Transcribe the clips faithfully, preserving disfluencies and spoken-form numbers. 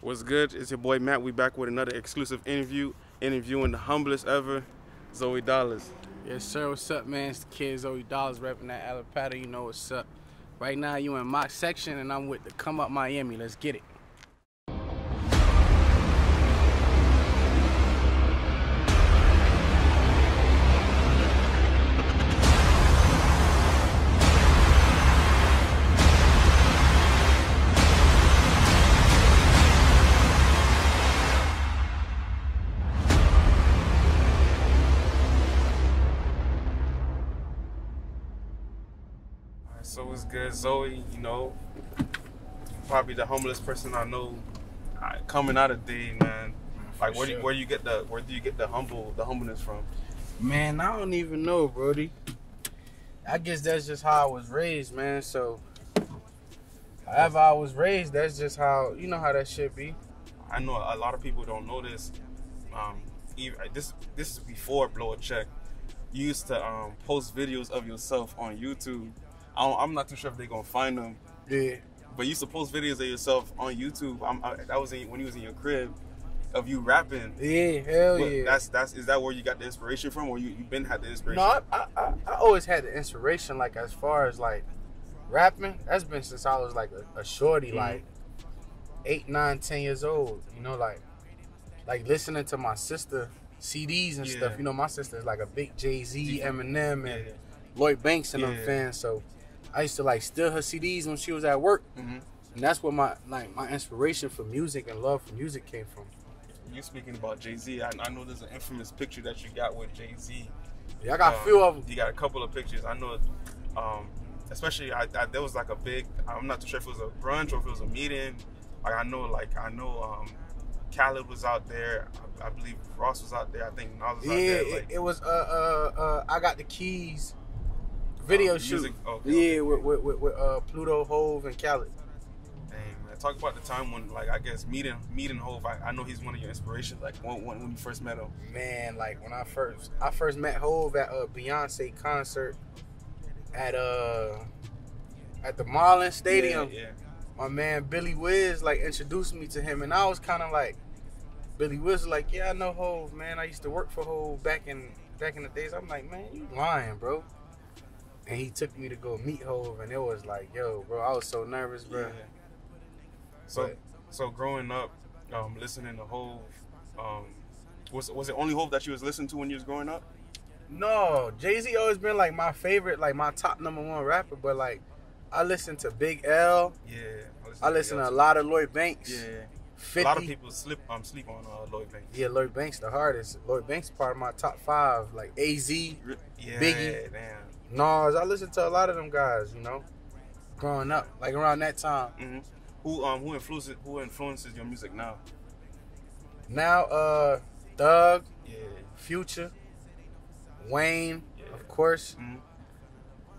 What's good? It's your boy Matt. We back with another exclusive interview, interviewing the humblest ever, Zoey Dollaz. Yes, sir. What's up, man? It's the kid Zoey Dollaz rapping at Allapattah. You know what's up. Right now, you in my section, and I'm with the Come Up Miami. Let's get it. So it's good, Zoey, you know, probably the humblest person I know coming out of D, man. Like, where do you, where you get the where do you get the humble the humbleness from? Man, I don't even know, Brody. I guess that's just how I was raised, man. So, however I was raised, that's just how, you know how that shit be. I know a lot of people don't know this. Um, even, this this is before Blow A Check. You used to um, post videos of yourself on YouTube. I'm not too sure if they're gonna find them. Yeah. But you used to post videos of yourself on YouTube. I'm, I, that was in, when you was in your crib, of you rapping. Yeah, hell but yeah. That's that's is that where you got the inspiration from, or you you been had the inspiration? No, I, I I always had the inspiration. Like as far as like rapping, that's been since I was like a, a shorty, mm-hmm. like eight, nine, ten years old. You know, like like listening to my sister C Ds and yeah. stuff. You know, my sister is like a big Jay-Z, Eminem, and yeah, yeah. Lloyd Banks and yeah, them fans. So I used to like steal her C Ds when she was at work, mm-hmm. and that's where my like my inspiration for music and love for music came from. You speaking about Jay-Z? I, I know there's an infamous picture that you got with Jay-Z. Yeah, I got um, a few of them. You got a couple of pictures. I know, um, especially I, I, there was like a big. I'm not too sure if it was a brunch or if it was a meeting. Like I know, like I know, um, Khaled was out there. I, I believe Ross was out there. I think Nas was yeah, out there. Yeah, like, it, it was. Uh, uh, uh, I got the keys. Video um, shoot, okay, yeah, okay. with, with, with, with uh, Pluto, Hove, and Khaled. Dang, man. Talk about the time when, like, I guess meeting meeting Hove. I, I know he's one of your inspirations. Like, when, when when you first met him, man. Like when I first I first met Hove at a Beyonce concert at uh at the Marlin Stadium. Yeah, yeah. My man Billy Wiz like introduced me to him, and I was kind of like, Billy Wiz was like, yeah, I know Hove, man. I used to work for Hove back in back in the days. I'm like, man, you lying, bro. And he took me to go meet Hove, and it was like, yo, bro, I was so nervous, bro. Yeah. So, but, so growing up, um, listening to Hove, um, was was it only Hove that you was listening to when you was growing up? No, Jay-Z always been like my favorite, like my top number one rapper. But like, I listened to Big L. Yeah. I listened to a lot of Lloyd Banks. Yeah. fifty. A lot of people slip, um, sleep on uh, Lloyd Banks. Yeah, Lloyd Banks the hardest. Lloyd Banks part of my top five, like A Z, yeah, Biggie. Damn. Nas, I listened to a lot of them guys, you know, growing up, like around that time. Mm-hmm. Who um who influences who influences your music now? Now, uh, Thug, yeah. Future, Wayne, yeah. of course, mm-hmm.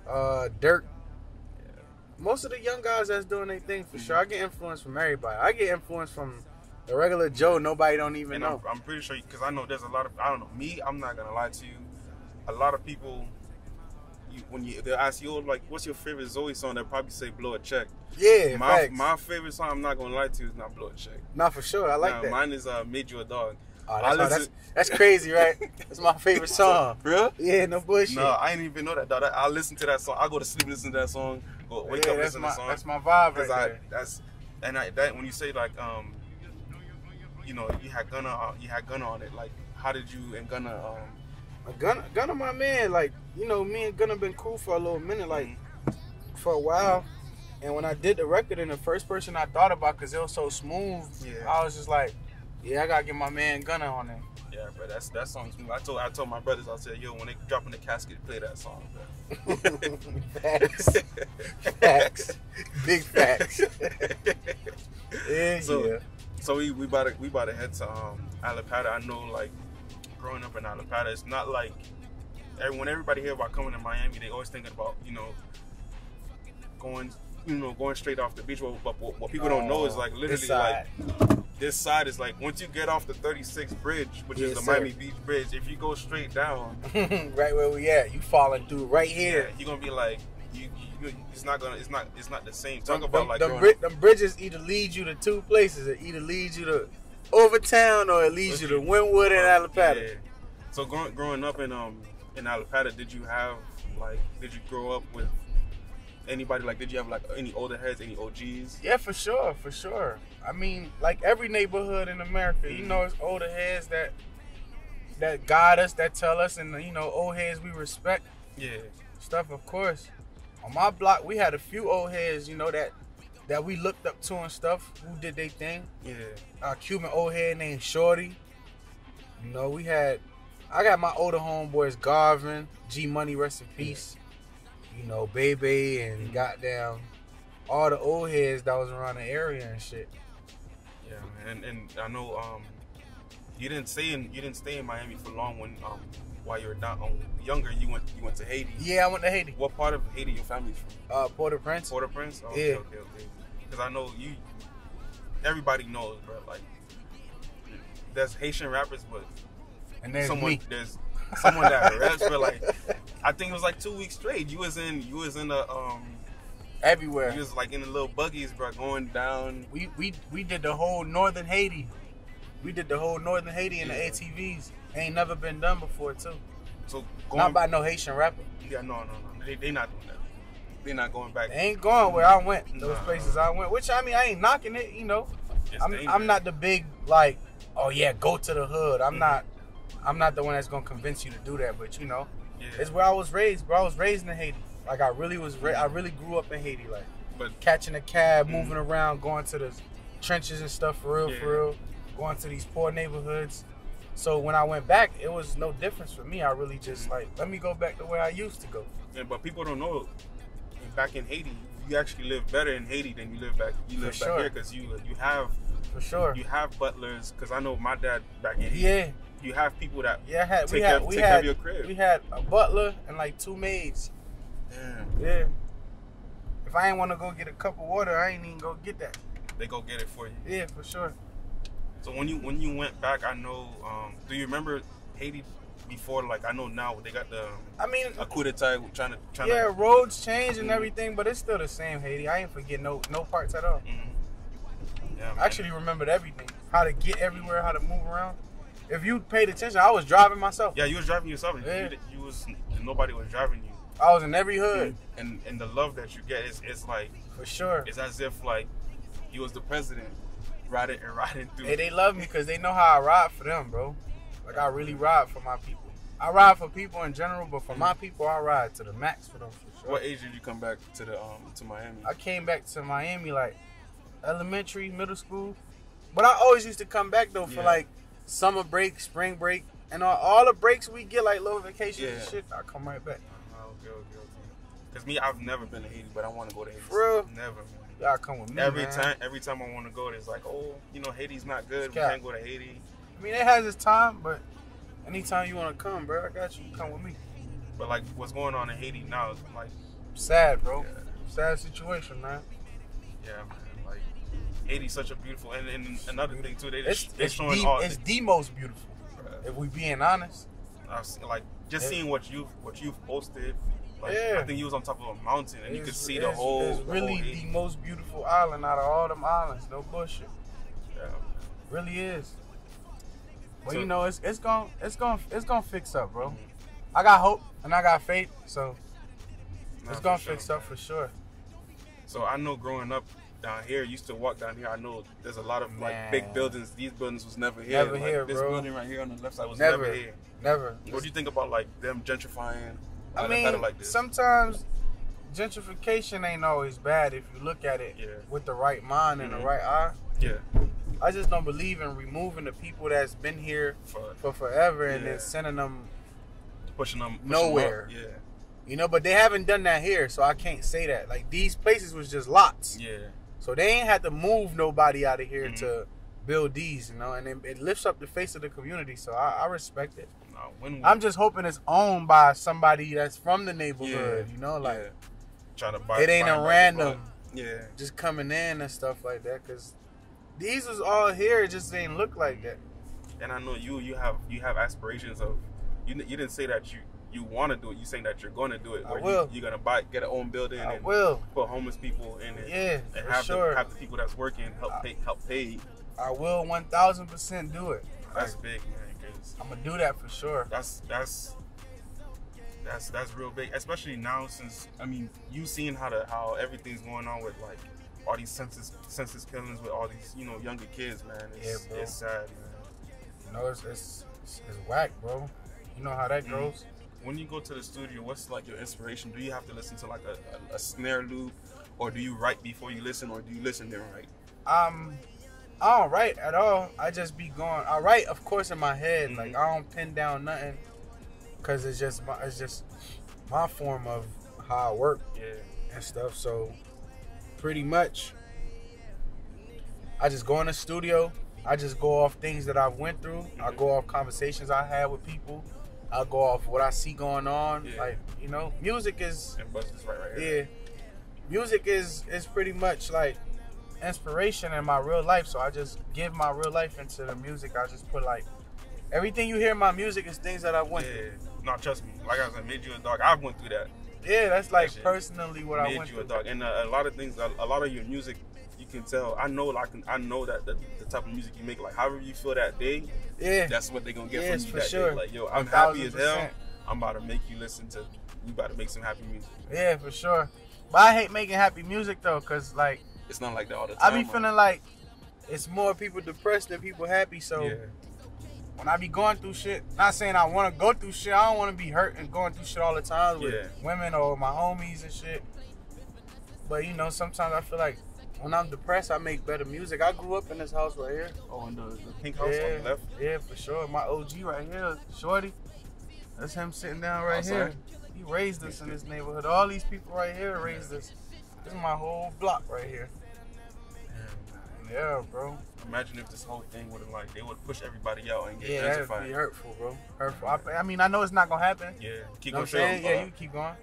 uh, Dirk. Yeah. Most of the young guys that's doing their thing for mm-hmm. sure. I get influence from everybody. I get influence from the regular Joe. Nobody don't even and know. I'm, I'm pretty sure because I know there's a lot of I don't know me. I'm not gonna lie to you. A lot of people. You, when you they ask you like, what's your favorite Zoey song? They'll probably say Blow A Check. Yeah, my facts. My favorite song, I'm not gonna lie to you, is not Blow A Check. Not for sure. I like nah, that. Mine is uh, Made You a Dog. Oh, that's, listen... that's, that's crazy, right? That's my favorite song, bro. Yeah, no bullshit. No, I ain't even know that. Dog. I, I listen to that song. I go to sleep, listen to that song. Go wake yeah, up, listen my, to that song. That's my vibe, right I, there. That's and I, that when you say like um, you know, you had Gunna, uh, you had Gunna on it. Like, how did you and Gunna um. Gunna, Gunna, my man, like, you know, me and Gunna been cool for a little minute, like, mm-hmm. for a while. And when I did the record, and the first person I thought about, because it was so smooth, yeah. I was just like, yeah, I got to get my man Gunna on it. Yeah, bro, that's, that song's smooth. I told, I told my brothers, I said, yo, when they drop in the casket, play that song, bro. Facts. Facts. Big facts. Yeah, so, yeah. So we, we about to, we about to head to um, Allapattah. I know, like, growing up in Allapattah, it's not like when everybody hear about coming to Miami, they always thinking about, you know, going, you know, going straight off the beach. But what, what, what people oh, don't know is like literally this like this side is like once you get off the thirty-sixth bridge, which yes, is the sir. Miami Beach bridge. If you go straight down, right where we at, you falling through right here. Yeah, you're gonna be like you, you, it's not gonna, it's not, it's not the same. Talk them, about like them, bri- them bridges either lead you to two places. It either leads you to over town or it leads you to Wynwood and uh, Allapattah. Yeah. So growing, growing up in um in Allapattah, did you have like, did you grow up with anybody, like did you have like any older heads, any O Gs? Yeah, for sure, for sure. I mean, like every neighborhood in America, mm-hmm. you know, it's older heads that that guide us, that tell us, and you know, old heads we respect. Yeah. Stuff, of course. On my block, we had a few old heads, you know, that that we looked up to and stuff, who did they thing. Yeah. Our Cuban old head named Shorty. You know, we had, I got my older homeboys, Garvin, G Money, rest in peace. Yeah. You know, Bebe and mm-hmm. goddamn all the old heads that was around the area and shit. Yeah, man. And, and I know um, you didn't stay in you didn't stay in Miami for long when um, while you were not um, younger. You went you went to Haiti. Yeah, I went to Haiti. What part of Haiti your family's from? Uh, Port-au-Prince. Port-au-Prince. Oh, yeah. Okay, okay, okay. Because I know you. Everybody knows, bro. Like, there's Haitian rappers, but and there's someone me. there's someone that raps, but like. I think it was like two weeks straight. You was in, you was in the um, everywhere. You was like in the little buggies, bro, going down. We we we did the whole northern Haiti. We did the whole northern Haiti in yeah. the A T Vs. Ain't never been done before too. So going, not by no Haitian rapper. Yeah, no, no, no. They they not doing that. They not going back. They ain't going where I went. Those nah. places I went. Which I mean, I ain't knocking it. You know, it's I'm dangerous. I'm not the big like. Oh yeah, go to the hood. I'm mm-hmm. not. I'm not the one that's gonna convince you to do that. But you know. Yeah. It's where I was raised, bro. I was raised in Haiti. Like I really was, ra- I really grew up in Haiti. Like, but catching a cab, mm-hmm. moving around, going to the trenches and stuff for real, yeah. for real. Going to these poor neighborhoods. So when I went back, it was no difference for me. I really just mm-hmm. like let me go back to where I used to go. Yeah, but people don't know. Back in Haiti, you actually live better in Haiti than you live back. You live for back sure. here because you you have for sure. You have butlers because I know my dad back in Haiti. Yeah. You have people that yeah, I had, take, we had, care, we take had, care of your crib. We had a butler and like two maids. Damn. Yeah. If I ain't want to go get a cup of water, I ain't even go get that. They go get it for you. Yeah, for sure. So when you when you went back, I know. Um, do you remember Haiti before? Like I know now they got the. I mean, a coup d'état trying to trying yeah, to, roads change and everything, but it's still the same Haiti. I ain't forget no no parts at all. Mm-hmm. Yeah, I actually remembered everything. How to get everywhere. How to move around. If you paid attention, I was driving myself. Yeah, you was driving yourself. Yeah. You, you was nobody was driving you. I was in every hood. And and the love that you get is it's like for sure. It's as if like you was the president, riding and riding through. Hey, they love me because they know how I ride for them, bro. Like I really ride for my people. I ride for people in general, but for mm-hmm. my people, I ride to the max for them. For sure. What age did you come back to the um to Miami? I came back to Miami like elementary, middle school, but I always used to come back though for yeah. like. Summer break, spring break, and all, all the breaks we get, like little vacations yeah. and shit, I come right back. Oh, okay, okay, okay. Cause me, I've never been to Haiti, but I want to go to Haiti. For real? Never. Y'all come with me. Every man. time, every time I want to go, it's like, oh, you know, Haiti's not good. We can't go to Haiti. I mean, it has its time, but anytime you want to come, bro, I got you. Come with me. But like, what's going on in Haiti now is like sad, bro. Yeah. Sad situation, man. Yeah, man. Haiti's such a beautiful, and, and another thing too, they just, it's, they're it's showing the, all. It's the most beautiful, if we being honest. I've seen, like just yeah. seeing what you what you've posted, like yeah. I think you was on top of a mountain and it's, you could see the whole. It's really the, whole the most beautiful island out of all them islands, no bullshit. Yeah, really is. But so, you know, it's it's gonna it's gonna it's gonna fix up, bro. Mm-hmm. I got hope and I got faith, so nah, it's gonna sure. fix up for sure. So I know growing up. Down here, used to walk down here. I know there's a lot of man. Like big buildings. These buildings was never here. Never like, here, this bro. This building right here on the left side was never, never here. Never. What do you think about like them gentrifying? I mean, like this? Sometimes gentrification ain't always bad if you look at it yeah. with the right mind mm-hmm. and the right eye. Yeah. I just don't believe in removing the people that's been here for, for forever and yeah. then sending them, pushing them pushing nowhere. Them yeah. You know, but they haven't done that here, so I can't say that. Like these places was just lots. Yeah. So they ain't had to move nobody out of here mm-hmm. to build these, you know, and it, it lifts up the face of the community. So I, I respect it. Nah, when I'm just hoping it's owned by somebody that's from the neighborhood, yeah, you know, like yeah. trying to buy. It ain't a random, yeah, just coming in and stuff like that. Cause these was all here, it just didn't look like that. And I know you, you have, you have aspirations of. You, you didn't say that you you want to do it. You saying that you're going to do it. I or will. You, you're going to buy, get an own building I and will. Put homeless people in it. Yeah, and have, sure. the, have the people that's working help I, pay. Help pay. I will one thousand percent do it. That's like, big, man. I'm going to do that for sure. That's that's that's that's real big, especially now since, I mean, you seeing how the, how everything's going on with, like, all these census census killings with all these, you know, younger kids, man. It's, yeah, bro. It's sad, man. You know, it's, it's, it's, it's whack, bro. You know how that mm-hmm. goes. When you go to the studio, what's, like, your inspiration? Do you have to listen to, like, a, a, a snare loop, or do you write before you listen, or do you listen then write? Um... I don't write at all. I just be going. I write, of course, in my head. Mm-hmm. Like, I don't pin down nothing, cause it's just my, it's just my form of how I work yeah. and stuff. So, pretty much, I just go in the studio. I just go off things that I've went through. Mm-hmm. I go off conversations I had with people. I go off what I see going on. Yeah. Like, you know, music is. And bust this right, right here. Yeah, music is is pretty much like inspiration in my real life, so I just give my real life into the music. I just put, like, everything you hear in my music is things that I went yeah. through. No, trust me. Like I said, made you a dog. I went through that. Yeah, that's like that personally what I went through. Made you a dog, and uh, a lot of things, a lot of your music, you can tell. I know, like, I know that the, the type of music you make, like, however you feel that day, yeah, that's what they're gonna get yes, from you for that sure. day. Like, yo, I'm happy as hell. I'm about to make you listen to. You about to make some happy music. Yeah, for sure. But I hate making happy music though, cause like. It's not like that all the time. I be feeling or... like it's more people depressed than people happy. So yeah. when I be going through shit, not saying I want to go through shit. I don't want to be hurt and going through shit all the time with yeah. women or my homies and shit. But, you know, sometimes I feel like when I'm depressed, I make better music. I grew up in this house right here. Oh, in the, the pink house yeah. on the left? Yeah, for sure. My O G right here, Shorty. That's him sitting down right Outside. here. He raised us in this neighborhood. All these people right here raised yeah. us. This is my whole block right here. Yeah, bro. Imagine if this whole thing would have, like, they would push everybody out and get yeah, gentrified. Yeah, that'd be hurtful, bro. Hurtful. I, I mean, I know it's not gonna happen. Yeah, keep going. Yeah, you keep going.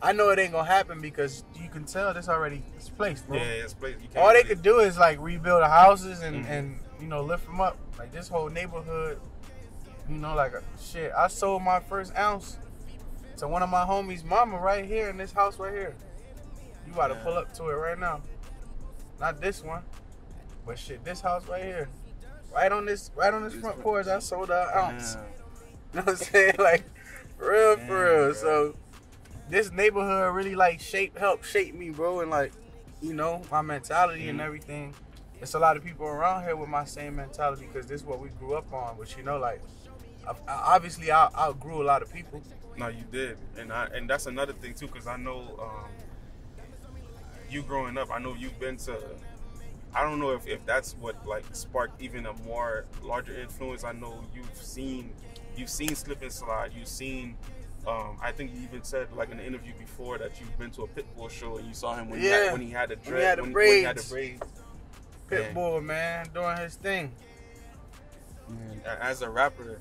I know it ain't gonna happen because you can tell this already. It's placed, bro. Yeah, it's placed. You can't All they could do is like rebuild the houses and mm-hmm. and you know lift them up. Like this whole neighborhood, you know, like shit. I sold my first ounce to one of my homies' mama right here in this house right here. You about yeah. to pull up to it right now. Not this one. But shit, this house right here, right on this, right on this front porch, I sold an ounce. Damn. You know what I'm saying? Like, for real, Damn, for real. Bro. So, this neighborhood really like shape, helped shape me, bro, and like, you know, my mentality mm-hmm. and everything. There's a lot of people around here with my same mentality because this is what we grew up on. Which, you know, like, I, I, obviously, I outgrew a lot of people. No, you did, and I, and that's another thing too, because I know um, you growing up. I know you've been to. I don't know if, if that's what like sparked even a more larger influence. I know you've seen you've seen Slip and Slide. You've seen um, I think you even said like in an interview before that you've been to a Pitbull show and you saw him when yeah. he had when he had the dread, when he had the, when, braids. When he had the braids. Pitbull and, man, doing his thing. Man, as a rapper,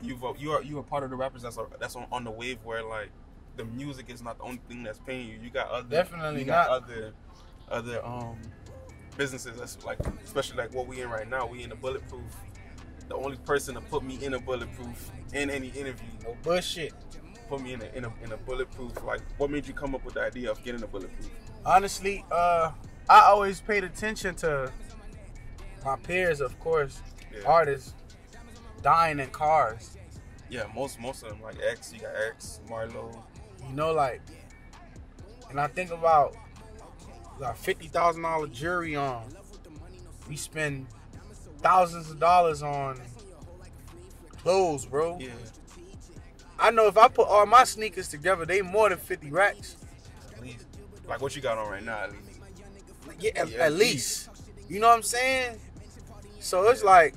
you've you are you are part of the rappers that's a, that's on, on the wave where like the music is not the only thing that's paying you. You got other definitely you got not. other other um. businesses that's like, especially like what we in right now, we in the Bulletproof. The only person to put me in a Bulletproof in any interview, no bullshit, put me in a, in a in a Bulletproof. Like, what made you come up with the idea of getting a Bulletproof? Honestly, uh, I always paid attention to my peers, of course, yeah. artists dying in cars. Yeah, most most of them, like X, you got X, Marlo. You know, like, and I think about. Got fifty thousand dollars jewelry on. We spend thousands of dollars on clothes, bro. Yeah. I know if I put all my sneakers together, they more than fifty racks. At least. Like what you got on right now, at least. Yeah, at, yeah. at least. You know what I'm saying? So it's like,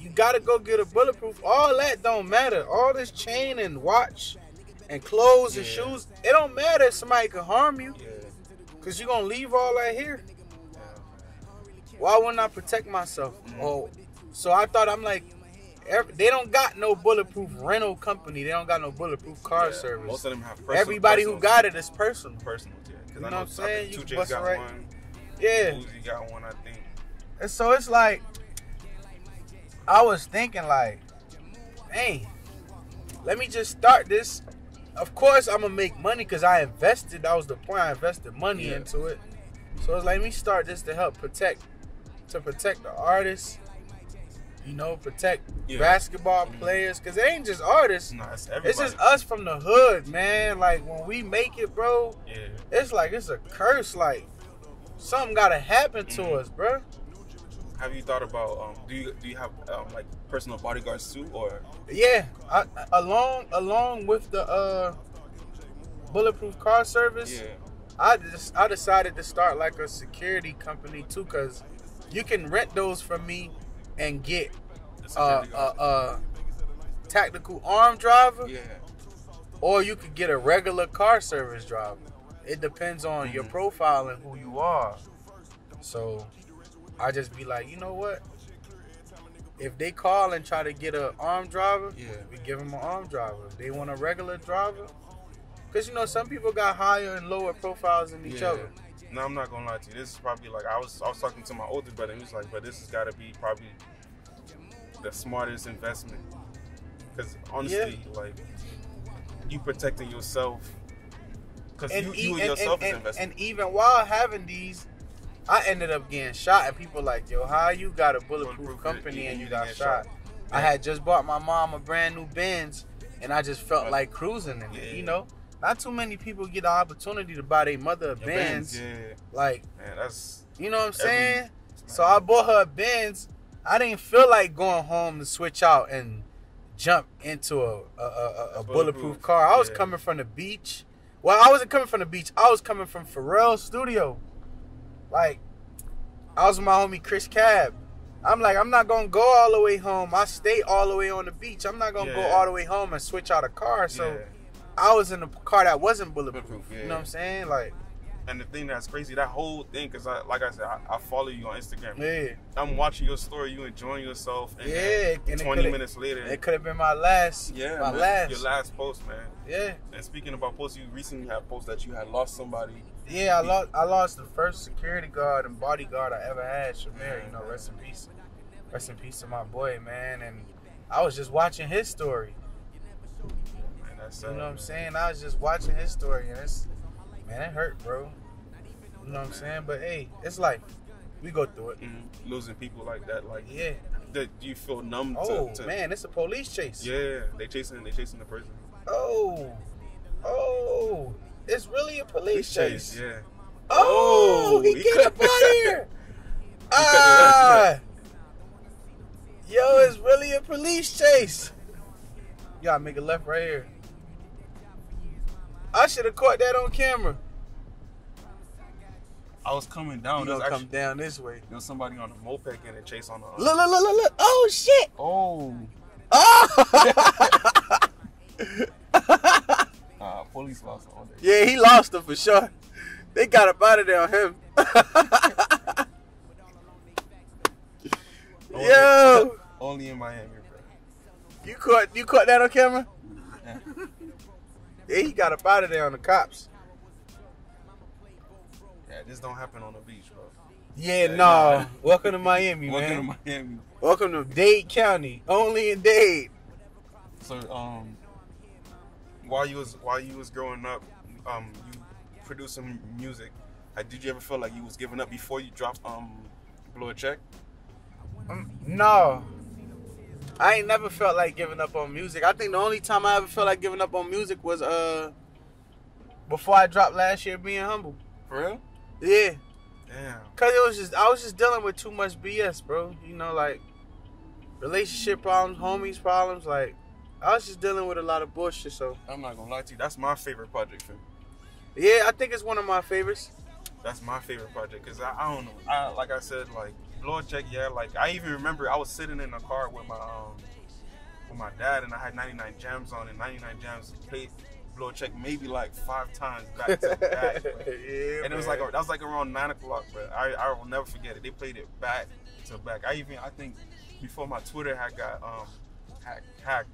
you gotta go get a Bulletproof. All that don't matter. All this chain and watch and clothes yeah. and shoes, it don't matter if somebody can harm you. Yeah. Cause you're gonna leave all that here. Yeah. Why wouldn't I protect myself? Mm-hmm. Oh, so I thought I'm like, every, they don't got no Bulletproof rental company. They don't got no Bulletproof car yeah. service. Most of them have personal. Everybody personal who got it is personal. Personal, yeah. Cause you know I know what I'm saying? You bust got right. one. Yeah. Uzi got one, I think. And so it's like, I was thinking like, hey, let me just start this. Of course, I'm going to make money because I invested. That was the point. I invested money yeah. into it. So it's like, let me start this to help protect, to protect the artists, you know, protect yeah. basketball mm-hmm. players. Because it ain't just artists. No, it's, it's just us from the hood, man. Like, when we make it, bro, yeah. it's like it's a curse. Like, something got to happen mm-hmm. to us, bro. Have you thought about, um, do you do you have um, like personal bodyguards too, or? Yeah, I, along along with the uh, bulletproof car service, yeah. I just I decided to start like a security company too, cause you can rent those from me and get a uh, uh, uh, tactical armed driver, yeah, or you could get a regular car service driver. It depends on mm-hmm. your profile and who you are. So I just be like, you know what? If they call and try to get an armed driver, yeah. we give them an armed driver. If they want a regular driver, because, you know, some people got higher and lower profiles than each yeah. other. No, I'm not going to lie to you. This is probably like, I was I was talking to my older brother, and he was like, but this has got to be probably the smartest investment. Because, honestly, yeah. like, you protecting yourself. Because you, you and, yourself and, is investing. And even while having these, I ended up getting shot, and people like, yo, how you got a bulletproof, bulletproof company and you got shot? shot. Yeah. I had just bought my mom a brand new Benz, and I just felt right. like cruising in yeah. it, you know? Not too many people get the opportunity to buy their mother a Benz. Benz yeah. Like, man, that's you know what I'm saying? Every, so I bought her a Benz. I didn't feel like going home to switch out and jump into a, a, a, a, a bulletproof, bulletproof car. I was yeah. coming from the beach. Well, I wasn't coming from the beach. I was coming from Pharrell's studio. Like, I was with my homie Chris Cab. I'm like, I'm not going to go all the way home. I stay all the way on the beach. I'm not going to yeah. go all the way home and switch out a car. So, yeah. I was in a car that wasn't bulletproof. bulletproof yeah. You know what I'm saying? Like, and the thing that's crazy, that whole thing, because, I, like I said, I, I follow you on Instagram. Yeah. I'm watching your story. You enjoying yourself. And yeah. And twenty minutes later. It could have been my last. Yeah, my man, last. Your last post, man. Yeah. And speaking about posts, you recently had posts that you had lost somebody. Yeah, I lost I lost the first security guard and bodyguard I ever had, Shamir, you know, rest in peace. Rest in peace to my boy, man. And I was just watching his story. Man, that's sad, you know what man. I'm saying? I was just watching his story, and it's, man, it hurt, bro. You know what I'm saying? But, hey, it's like, we go through it. Mm-hmm. Losing people like that, like, yeah. that you feel numb oh, to. Oh, man, it's a police chase. Yeah, they chasing, they chasing the person. Oh, oh. It's really a police chase. chase. Yeah. Oh, he, he get up out of here. Ah. Yo, it's really a police chase. Y'all make a left right here. I should have caught that on camera. I was coming down. You gonna come down this way. There was somebody on a moped getting a chase on the... Look, look, look, look, look. Oh, shit. Oh. Oh. Uh, police lost him all day. Yeah, he lost him for sure. They got up out of there on him. only, Yo, only in Miami, bro. You caught, you caught that on camera? Yeah. Yeah, he got up out of there on the cops. Yeah, this don't happen on the beach, bro. Yeah, yeah no. Nah. Welcome to Miami, man. Welcome to Miami. Welcome to Dade County. Only in Dade. So, um. While you was while you was growing up, um, you producing music. Uh, did you ever feel like you was giving up before you dropped um, Blow A Check? Um, no, I ain't never felt like giving up on music. I think the only time I ever felt like giving up on music was uh before I dropped last year, Being Humble. For real? Yeah. Damn. Cause it was just I was just dealing with too much B S, bro. You know, like relationship problems, homies problems, like. I was just dealing with a lot of bullshit, so. I'm not gonna lie to you. That's my favorite project for me. Yeah, I think it's one of my favorites. That's my favorite project, because I, I don't know. I, like I said, like, Blow A Check, yeah, like, I even remember I was sitting in a car with my um, with my dad, and I had ninety-nine Jams on, and ninety-nine Jams played Blow A Check maybe like five times back to back. Like, yeah, and man. It was like, that was like around nine o'clock, but I, I will never forget it. They played it back to back. I even, I think, before my Twitter had got um, hacked, hacked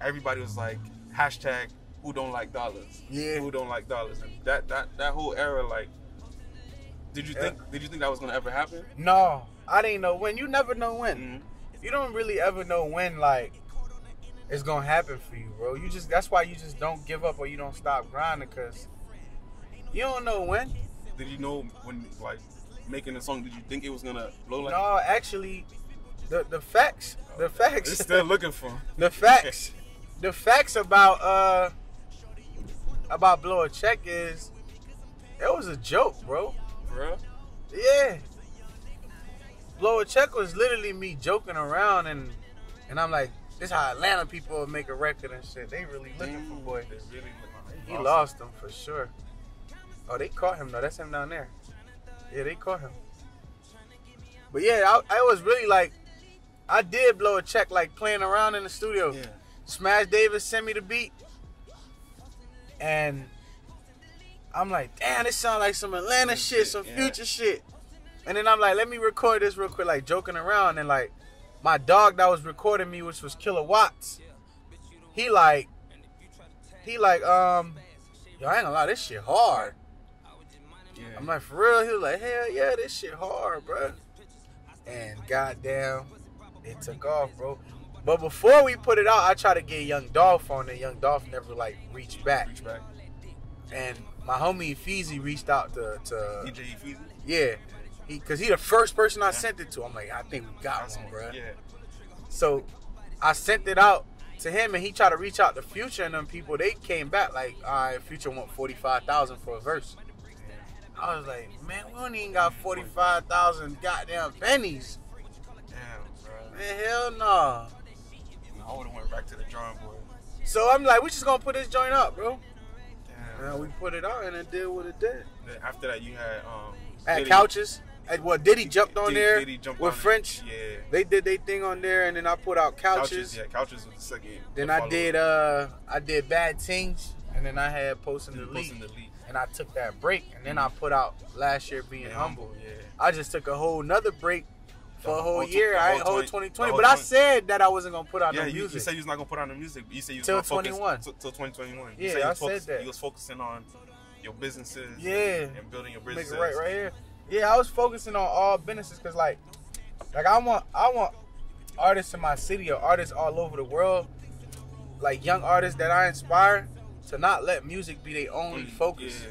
everybody was like, hashtag, who don't like dollars? Yeah. Who don't like dollars? And that that that whole era, like, did you yeah. think did you think that was gonna ever happen? No, I didn't know when. You never know when. Mm-hmm. You don't really ever know when. Like, it's gonna happen for you, bro. You just that's why you just don't give up or you don't stop grinding, cause you don't know when. Did you know when like making the song? Did you think it was gonna blow like? No, actually, the the facts, the facts. It's still looking for the facts. The facts about uh about Blow A Check is it was a joke, bro. For real? Yeah. Blow A Check was literally me joking around, and and I'm like, this is how Atlanta people make a record and shit. They really looking for boy. They really looking. He lost him for sure. Oh, they caught him though. That's him down there. Yeah, they caught him. But yeah, I, I was really like, I did blow a check, like playing around in the studio. Yeah. Smash Davis sent me the beat, and I'm like, damn, this sound like some Atlanta shit, shit, some yeah. Future shit. And then I'm like, let me record this real quick, like joking around. And like, my dog that was recording me, which was Killer Watts, he like, he like, um, yo, I ain't gonna lie, this shit hard. Yeah. I'm like, for real? He was like, hell yeah, this shit hard, bro. And goddamn, it took off, bro. But before we put it out, I tried to get Young Dolph on it. Young Dolph never, like, reached back. Reach back. And my homie Feezy reached out to... to D J Feezy? Yeah. He, Because he the first person I yeah. sent it to. I'm like, I think we got one, bro. Yeah. So I sent it out to him, and he tried to reach out to Future and them people. They came back like, all right, Future want forty-five thousand for a verse. I was like, man, we don't even got forty-five thousand goddamn pennies. Damn, bro. Man, hell no. Nah. I would have went back to the drawing board. So I'm like, we just going to put this joint up, bro. Damn. And we put it out, and it did what it did. Then after that, you had... Um, At Diddy. Couches. At, well, Diddy jumped on Diddy, there Diddy jumped with on French. Yeah. They did their thing on there, and then I put out Couches. Couches yeah, Couches was the second. Then I did, uh, I did Bad Things, and then I had Posting the League. And I took that break, and then I put out Last Year Being yeah, Humble. Yeah. I just took a whole nother break for a whole, whole year. I whole twenty twenty, whole but twenty. I said that I wasn't gonna put out yeah, no you, music. You said you was not gonna put out no music. But you said you was till twenty-one. Till twenty twenty-one. Yeah, you said you I focused, said that. You was focusing on your businesses. Yeah. And, and building your businesses. Make it right, right here. Yeah, I was focusing on all businesses because, like, like I want, I want artists in my city or artists all over the world, like young artists that I inspire, to not let music be their only focus. Yeah.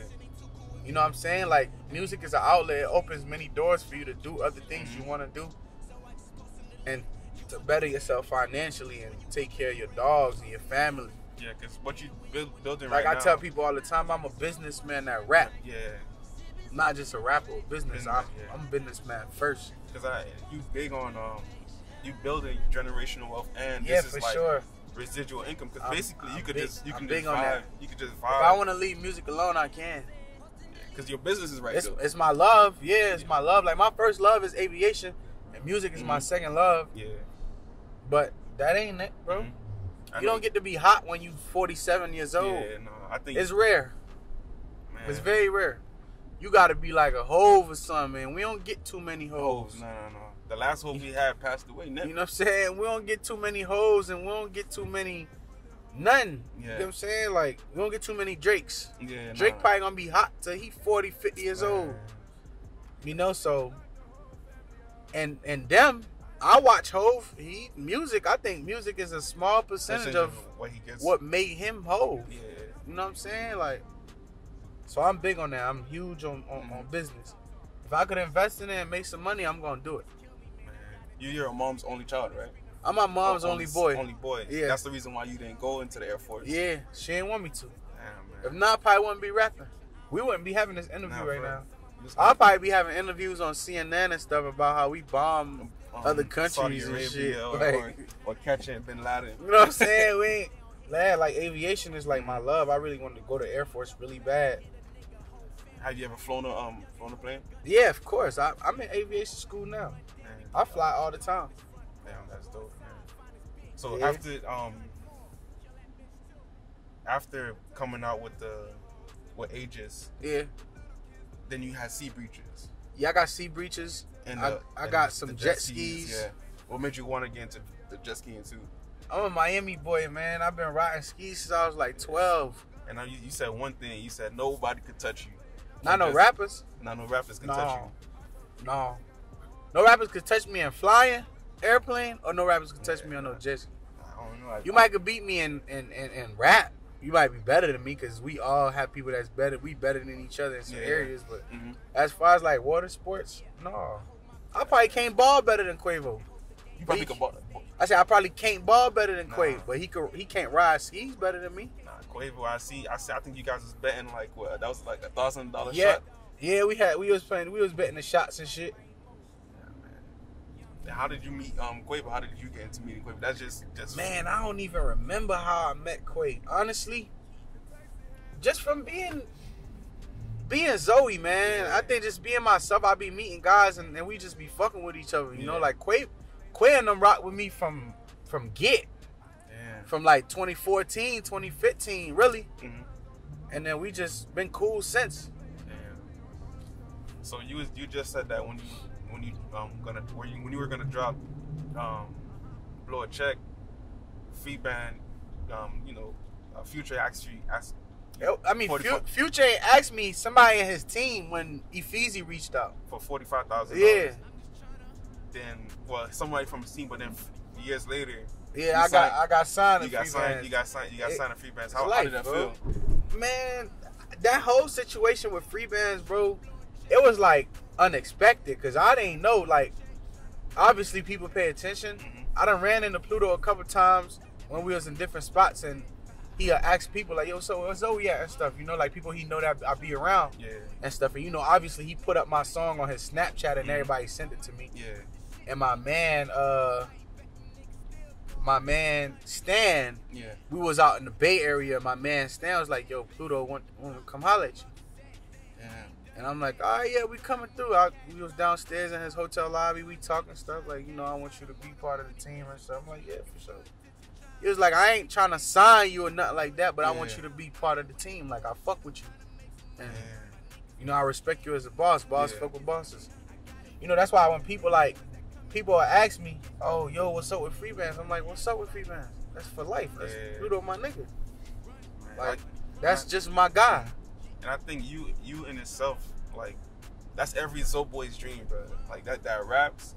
You know what I'm saying? Like, music is an outlet. It opens many doors for you to do other things mm-hmm. you want to do, and to better yourself financially and take care of your dogs and your family. Yeah, because what you build, building like right now. Like I tell people all the time, I'm a businessman that rap. Yeah. I'm not just a rapper, a business. I'm, yeah. I'm a businessman first. Because I, you big on um, you building generational wealth, and yeah, this is for like, sure. residual income, because basically I'm you could big, just you I'm can just vibe. You could just vibe. If I want to leave music alone, I can. Because yeah, your business is right. It's, it's my love. Yeah, it's yeah. my love. Like my first love is aviation, and music is mm-hmm. my second love. Yeah. But that ain't it, bro. Mm-hmm. You don't get to be hot when you forty-seven years old. Yeah, no, I think it's rare. Man. It's very rare. You gotta be like a hove or something, man. We don't get too many hoes. No, no, no. The last hove we had passed away. Never. You know what I'm saying? We don't get too many hoes, and we don't get too many none. Yeah. You know what I'm saying? Like, we don't get too many Drakes. Yeah, Drake nah. probably gonna be hot till he forty, fifty years man. Old. You know, so and and them, I watch Hove. He music, I think music is a small percentage of what, he gets. What made him Hove. Yeah. You know what I'm saying? Like, so I'm big on that. I'm huge on, on, mm-hmm. on business. If I could invest in it and make some money, I'm going to do it. You, you're your mom's only child, right? I'm my mom's only, only boy. Only boy. Yeah. That's the reason why you didn't go into the Air Force. Yeah. She didn't want me to. Damn, man. If not, I probably wouldn't be rapping. We wouldn't be having this interview nah, right bro. now. I'll probably be having interviews on C N N and stuff about how we bomb um, other countries and shit. Or, like, or, or catching Bin Laden. You know what I'm saying? We ain't. Lad, like aviation is like my love. I really wanted to go to Air Force really bad. Have you ever flown a um flown a plane? Yeah, of course. I, I'm in aviation school now. Man. I fly all the time. Damn, that's dope. Man. So yeah. after um after coming out with the with Aegis, yeah. Then you had Sea Breaches. Yeah, I got Sea Breaches, and the, I, I and got the, some the jet, jet skis. skis. Yeah. What made you want to get into the jet skiing too? I'm a Miami boy, man. I've been riding skis since I was like twelve. And you, you said one thing. You said nobody could touch you. Not no rappers. Not no rappers could no. touch you. No. No rappers could touch me in flying, airplane, or no rappers could touch yeah, me on no jet ski. I don't know. like you that. might could beat me in, in, in, in rap. You might be better than me because we all have people that's better. We better than each other in some yeah. areas. But mm-hmm. as far as like water sports, no. I probably can't ball better than Quavo. You probably can ball. I said I probably can't ball better than nah. Quavo, but he can, he can't ride skis better than me. Nah, Quavo, I see. I see. I think you guys was betting like what? That was like a thousand dollar shot. Yeah, we had. We was playing. We was betting the shots and shit. How did you meet um, Quavo? How did you get into meeting Quavo? That's just, just man. I don't even remember how I met Quavo. Honestly, just from being being Zoey, man. Yeah. I think just being myself, I be meeting guys and, and we just be fucking with each other. You yeah. know, like Quavo, Quavo and them rock with me from from get yeah. from like twenty fourteen, twenty fifteen, really. Mm-hmm. And then we just been cool since. Yeah. So you was you just said that when you. When you um gonna when you, when you were gonna drop um Blow A Check, Free Band, um you know uh, Future asked you asked. I mean forty-five Future asked me somebody in his team when Feezy reached out for forty five thousand. Yeah. Then well somebody from his team, but then years later. Yeah, I signed, got I got signed. You got free signed. Bands. You got signed. You got it, signed to Free Bands. How, life, how did that bro. feel? Man, that whole situation with Free Bands, bro, it was like. Unexpected because I didn't know, like, obviously people pay attention. Mm-hmm. I done ran into Pluto a couple times when we was in different spots and he uh, asked people like, yo, so where's Zoey at and stuff, you know, like people he know that I be around yeah. and stuff. And you know, obviously he put up my song on his Snapchat and mm-hmm. everybody sent it to me. Yeah. And my man, uh, my man Stan, yeah. we was out in the Bay Area. My man Stan was like, yo, Pluto, want, want to come holler at you. Damn. And I'm like, all right, yeah, we coming through. I, we was downstairs in his hotel lobby. We talking stuff like, you know, I want you to be part of the team and stuff. I'm like, yeah, for sure. He was like, I ain't trying to sign you or nothing like that, but yeah. I want you to be part of the team. Like, I fuck with you. And, yeah. you know, I respect you as a boss. Boss yeah. fuck with bosses. You know, that's why when people, like, people ask me, oh, yo, what's up with Free Bands? I'm like, what's up with Free Bands? That's for life. That's yeah. Pluto, my nigga. Like, that's just my guy. And I think you you in itself, like, that's every Zoe boy's dream, bro. Like, that that raps.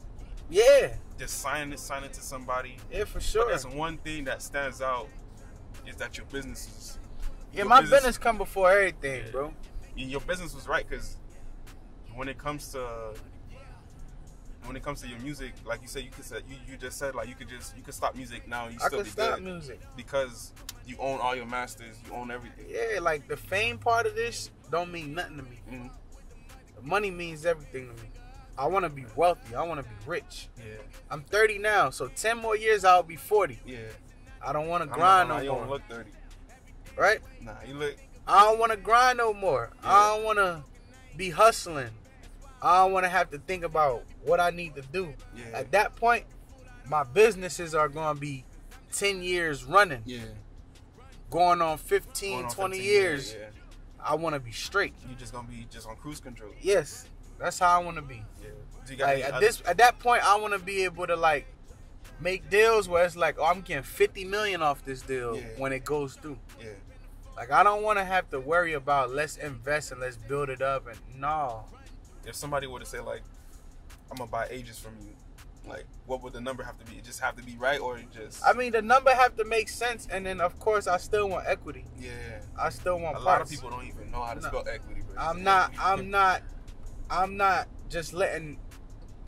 Yeah. Just sign it, sign it to somebody. Yeah, for sure. But that's one thing that stands out is that your business is... Yeah, your my business, business come before everything, yeah. bro. And your business was right, because when it comes to... When it comes to your music, like you said, you could say, you, you just said like you could just you could stop music now. You I still could be stop good music because you own all your masters, you own everything. Yeah, like the fame part of this don't mean nothing to me. Mm-hmm. The money means everything to me. I want to be wealthy. I want to be rich. Yeah, I'm thirty now, so ten more years I'll be forty. Yeah, I don't want to grind no more. You don't look thirty, right? Nah, you look. I don't want to grind no more. Yeah. I don't want to be hustling. I don't want to have to think about what I need to do. Yeah. At that point, my businesses are going to be ten years running. Yeah. Going on fifteen, going on twenty fifteen years. Yeah. I want to be straight. You're just going to be just on cruise control. Yes. That's how I want to be. Yeah. Do you got like, at, this, at that point, I want to be able to like make deals where it's like, oh, I'm getting fifty million dollars off this deal yeah. when it goes through. Yeah. Like, I don't want to have to worry about let's invest and let's build it up. And no. If somebody were to say like, "I'm gonna buy Aegis from you," like, what would the number have to be? It just have to be right, or it just? I mean, the number have to make sense, and then of course, I still want equity. Yeah, I still want. A parts. lot of people don't even know how to no. spell equity. Bro. I'm not. I'm not. I'm not just letting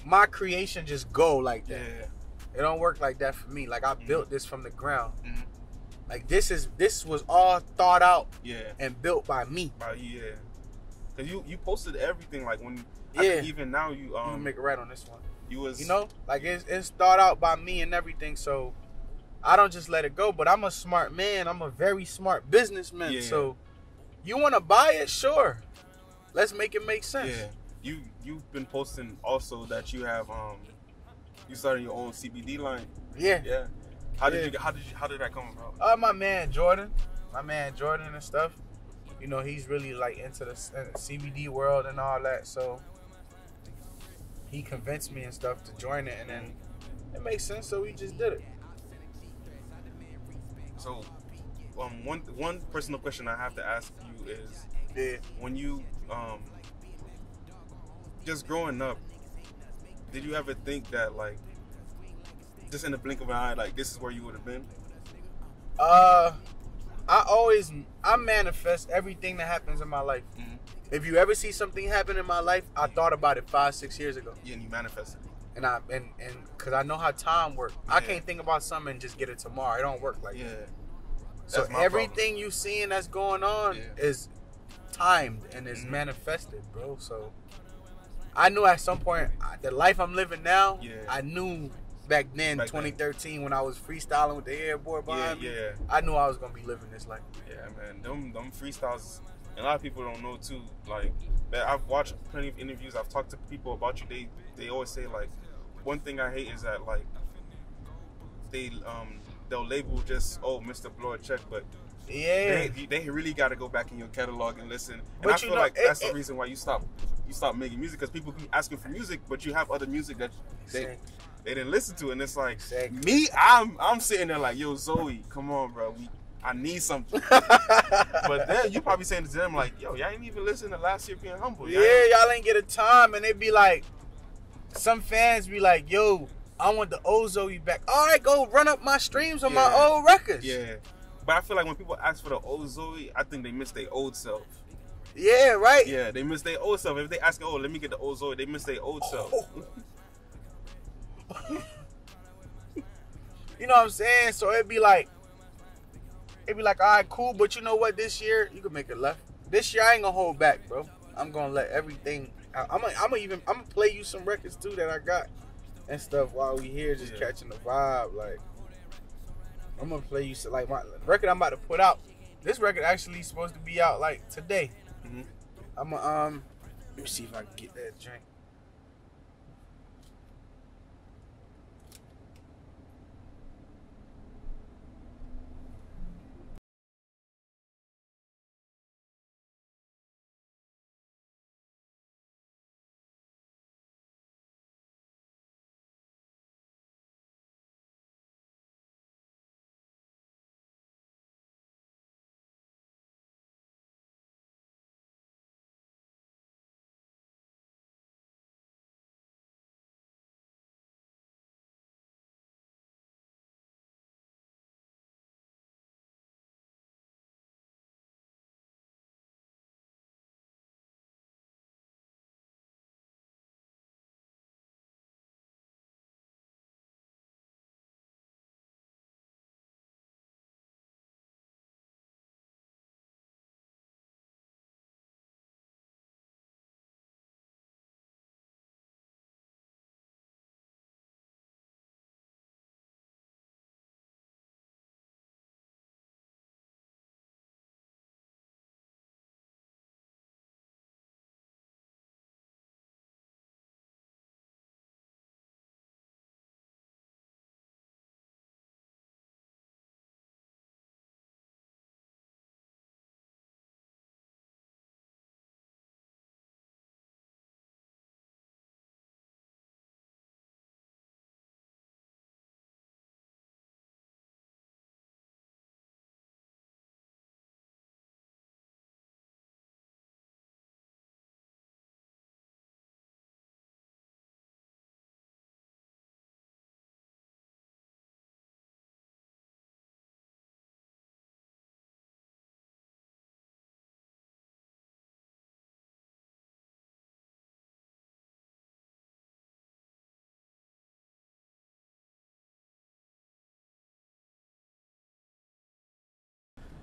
my creation just go like that. Yeah, it don't work like that for me. Like I mm-hmm. built this from the ground. Mm-hmm. Like this is this was all thought out. Yeah. And built by me. By you, yeah. Cause you, you posted everything like when yeah. I think even now you um you make it right on this one. You was you know like it's it's thought out by me and everything, so I don't just let it go. But I'm a smart man. I'm a very smart businessman. Yeah. So you want to buy it, sure. Let's make it make sense. Yeah. You you've been posting also that you have um you started your own C B D line. Yeah. Yeah. How yeah. did you how did you, how did that come about? Uh, my man Jordan, my man Jordan and stuff. You know, he's really, like, into the C B D world and all that. So he convinced me and stuff to join it. And then it makes sense, so we just did it. So um, one one personal question I have to ask you is, did, when you, um, just growing up, did you ever think that, like, just in the blink of an eye, like, this is where you would have been? Uh, I always I manifest everything that happens in my life. Mm-hmm. If you ever see something happen in my life, I thought about it five, six years ago. Yeah, and you manifested. And I and and because I know how time works. Yeah. I can't think about something and just get it tomorrow. It don't work like yeah. that. So everything problem. you seeing that's going on yeah. is timed and is mm-hmm. manifested, bro. So I knew at some point the life I'm living now. Yeah. I knew back then, back twenty thirteen, then. when I was freestyling with the airboard behind yeah, me. Yeah. I knew I was gonna be living this life. Yeah, man. Them them freestyles. And a lot of people don't know too. Like, I've watched plenty of interviews. I've talked to people about you. They they always say like, one thing I hate is that like, they um they'll label just oh Mister Blow A Check, but yeah, they, they really got to go back in your catalog and listen. And but I feel know, like it, that's it, the reason why you stop you stop making music, because people keep asking for music, but you have other music that they exactly. they didn't listen to, and it's like exactly. me. I'm I'm sitting there like, yo, Zoey, come on, bro. We, I need something. But then you probably saying to them like, yo, y'all ain't even listen to last year being humble. Y'all yeah, ain't... y'all ain't get a time. And they be like, some fans be like, yo, I want the old Zoey back. All right, go run up my streams on yeah. my old records. Yeah. But I feel like when people ask for the old Zoey, I think they miss their old self. Yeah, right? Yeah, they miss their old self. If they ask, oh, let me get the old Zoey, they miss their old oh. self. You know what I'm saying? So it'd be like, it'd be like, all right, cool, but you know what? This year, you can make it left. This year, I ain't gonna hold back, bro. I'm gonna let everything. I, I'm gonna, I'm gonna even, I'm gonna play you some records too that I got and stuff while we here, just yeah. catching the vibe. Like, I'm gonna play you some, like my record I'm about to put out. This record actually supposed to be out like today. Mm-hmm. I'm gonna um, let me see if I can get that drink.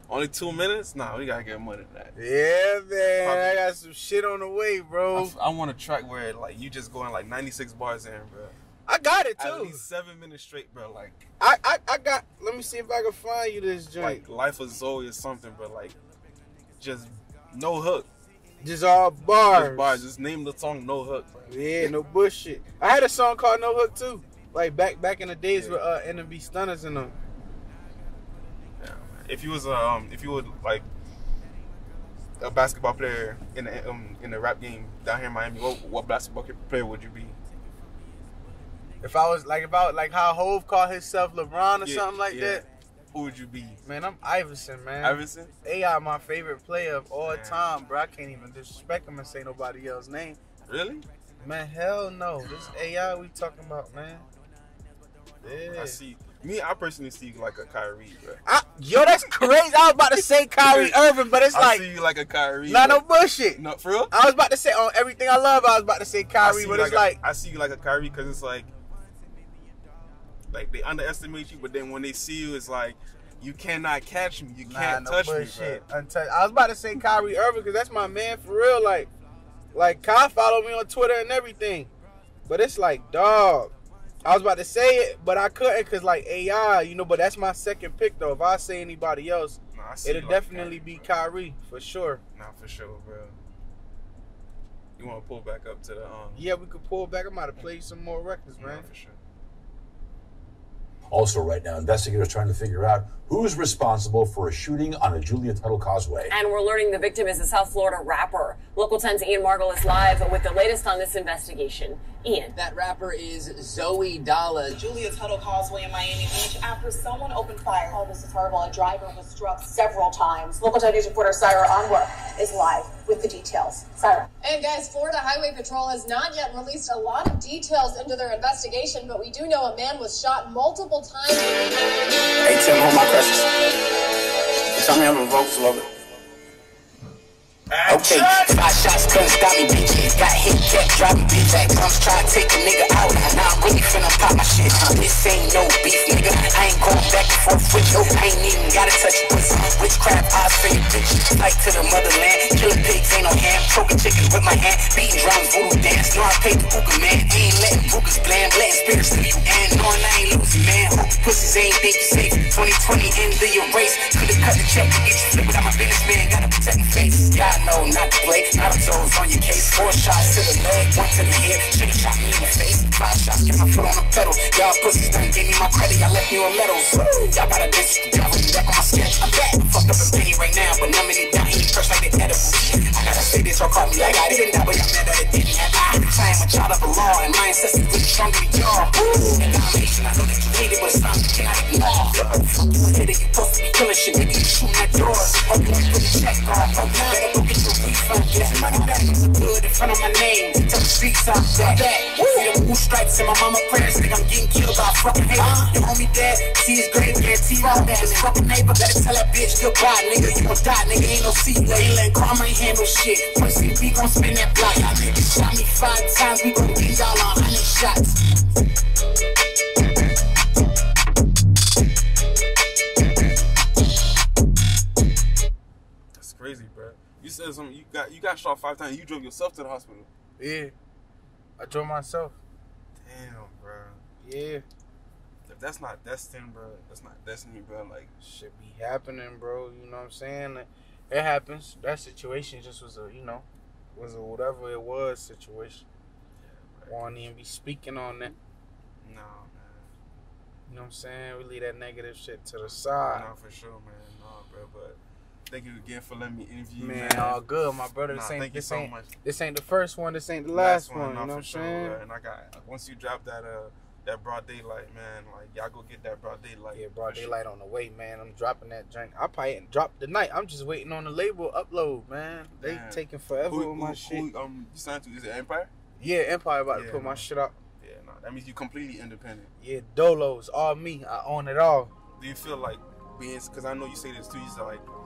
Only two minutes? Nah, we gotta get more than that. Yeah, man. Probably. I got some shit on the way, bro. I, I want a track where like you just going like ninety-six bars in, bro. I got it too. At least seven minutes straight, bro. Like I, I, I got. Let me see if I can find you this joint. Like Life of Zoey or something, but like just no hook. Just all bars. Just bars. Just name the song No Hook, bro. Yeah, no bullshit. I had a song called No Hook too. Like back back in the days yeah. with uh, N M B Stunners and them. If you was um, if you were like a basketball player in the um, in the rap game down here in Miami, what, what basketball player would you be? If I was like about like how Hove called himself LeBron or yeah, something like yeah. that, who would you be? Man, I'm Iverson, man. Iverson? A I, my favorite player of all man. time, bro. I can't even disrespect him and say nobody else's name. Really? Man, hell no. This A I we talking about, man. Yeah. I see. Me, I personally see like a Kyrie, bro. I, yo, that's crazy. I was about to say Kyrie Irving, but it's I like. I see you like a Kyrie. Not no bullshit. No, for real? I was about to say on everything I love, I was about to say Kyrie, but like it's a, like. I see you like a Kyrie because it's like. Like, they underestimate you, but then when they see you, it's like, you cannot catch me. You nah, can't no touch bullshit. me, Untouch- I was about to say Kyrie Irving because that's my man for real. Like, like Kai followed me on Twitter and everything. But it's like, dog. I was about to say it, but I couldn't because, like, A I, you know, but that's my second pick, though. If I say anybody else, nah, it'll like definitely Kyrie, be bro. Kyrie, for sure. Nah, for sure, bro. You want to pull back up to the... Um... Yeah, we could pull back. I'm about to play some more records, man. Nah, for sure. Also, right now, investigators are trying to figure out who's responsible for a shooting on a Julia Tuttle Causeway. And we're learning the victim is a South Florida rapper. Local ten's Ian Margol is live with the latest on this investigation. Ian. That rapper is Zoey Dollaz. Julia Tuttle Causeway in Miami Beach after someone opened fire. Oh, this is horrible. A driver was struck several times. Local ten news reporter Syra Anwar is live with the details. Syra. And guys, Florida Highway Patrol has not yet released a lot of details into their investigation, but we do know a man was shot multiple times. Hey, Tim, hold my precious. It's time to have a vote, Logan. Okay, five shots couldn't stop me, bitch. Got hit, kept dropping, bitch. That comes try to take a nigga out. Now I'm really finna pop my shit. This ain't no beef, nigga. I ain't going back and forth with you. I ain't even gotta touch your pussy. Witchcraft, I say, bitch. Like to the motherland. Killer pigs ain't no ham. Choking chickens with my hand. Beating drum, voodoo dance. No, I paid the booker, man. I ain't letting bookers bland. Letting spirits to you. And knowing I ain't losing, man. Pussies ain't think you safe. twenty twenty, end of your race. Could've cut the check to get you flipped out my business, man. Gotta protect your face. Yeah. No, not the blade, not a toes on your case. Four shots to the leg, one to the head. Should've shot me in the face. Five shots, get my foot on the pedal. Y'all pussies done gave me my credit, y'all left me on medals. Y'all bout to dance with the devil, you back on my sketch. I'm back, I'm fucked up and penny right now, but numbing it down, ain't fresh like the edible. I gotta say this, y'all call me like I didn't know, but y'all mad that it didn't happen. Every time a child of the law, and my ancestors really stronger than y'all. And I'm Asian, I know that you hate it, but it's not you cannot ignore. You hit it, you perfectly killing shit, nigga, you shooting at doors. Hope you ain't put a check on. Get your refund, get that money back. Good in front of my name. Tell the streets I'm back. See them blue stripes and my mama prayers. Think I'm getting killed by a fucking hater. Uh, Your homie dead. See his grave. Guarantee all that. His fucking neighbor. Better tell that bitch goodbye, nigga. You gon' die, nigga. Ain't no seat. Ain't letting karma handle shit. Pussy, we gon' spin that block. Y'all niggas shot me five times. We gon' get y'all on one hundred shots. That's crazy, bro. You said something, you got you got shot five times, you drove yourself to the hospital. Yeah. I drove myself. Damn, bro. Yeah. If that's not destiny, bro, that's not destiny, bro, like shit be happening, bro. You know what I'm saying? Like, it happens. That situation just was a, you know, was a whatever it was situation. Yeah, right. Won't even be speaking on that. No, man. You know what I'm saying? We leave that negative shit to the side. No, for sure, man. No, bro, but thank you again for letting me interview you. Man, man, all good, my brother. Nah, this ain't, thank you this so ain't, much. This ain't the first one. This ain't the last, last one. one. You know what I'm saying? Sure, and I got once you drop that uh that broad daylight, man. Like y'all go get that broad daylight. Yeah, broad daylight sure. on the way, man. I'm dropping that drink. I probably ain't dropped the night. I'm just waiting on the label upload, man. They man. taking forever who, with who, my who, shit. Who, um, you signed to is it Empire? Yeah, Empire about yeah, to put man. my shit up. Yeah, no, that means you completely independent. Yeah, Dolo's all me. I own it all. Do you feel like being? Because I know you say this too. You say like.